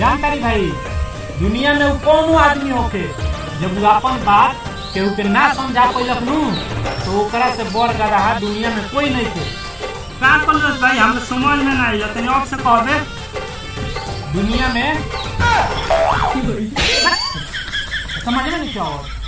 जानकारी भाई दुनिया में कौन आदमी होके जब अपन बात केहू के ना समझा पैलक नू तो से बड़ गदहा दुनिया में कोई नहीं थे। क्या कल भाई हम समझ में ना आइए तनी अब से कहबे दुनिया में समझ में नहीं क्या हो।